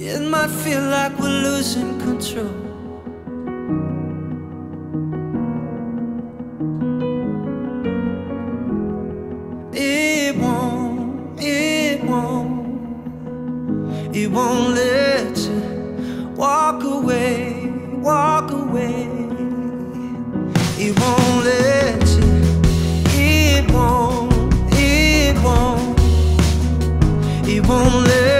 It might feel like we're losing control. It won't let you walk away, walk away. It won't let you, it won't let you.